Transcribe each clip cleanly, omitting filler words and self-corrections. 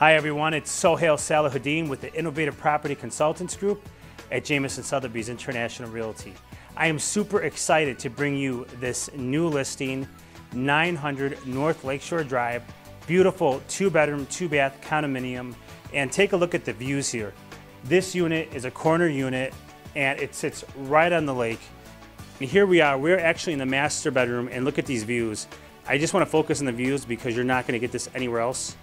Hi everyone, it's Sohail Salahuddin with the Innovative Property Consultants Group at Jamison Sotheby's International Realty. I am super excited to bring you this new listing, 900 North Lakeshore Drive, beautiful 2-bedroom, 2-bath condominium, and take a look at the views here. This unit is a corner unit and it sits right on the lake. And here we are, we're actually in the master bedroom, and look at these views. I just want to focus on the views because you're not going to get this anywhere else.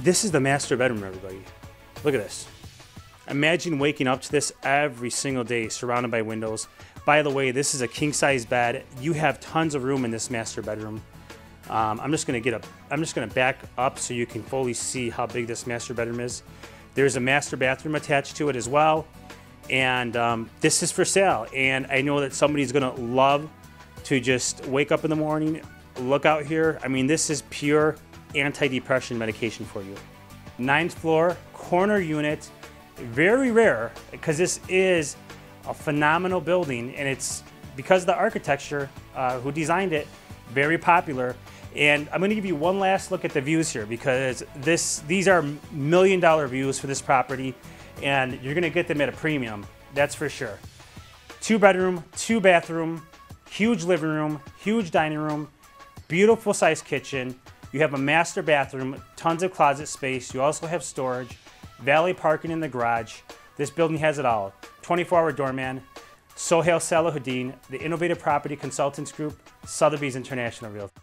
This is the master bedroom, everybody. Look at this. Imagine waking up to this every single day, surrounded by windows. By the way, this is a king-size bed. You have tons of room in this master bedroom. I'm just gonna back up so you can fully see how big this master bedroom is. There's a master bathroom attached to it as well, and this is for sale. And I know that somebody's gonna love to just wake up in the morning, look out here. I mean, this is pure anti-depression medication for you. 9th floor, corner unit, very rare because this is a phenomenal building, and it's because of the architecture who designed it, very popular. And I'm going to give you one last look at the views here because these are $1 million views for this property, and you're going to get them at a premium, that's for sure. 2-bedroom, 2-bathroom, huge living room, huge dining room, beautiful sized kitchen. You have a master bathroom, tons of closet space. You also have storage, valet parking in the garage. This building has it all. 24-hour doorman. Sohail Salahuddin, the Innovative Property Consultants Group, Sotheby's International Realty.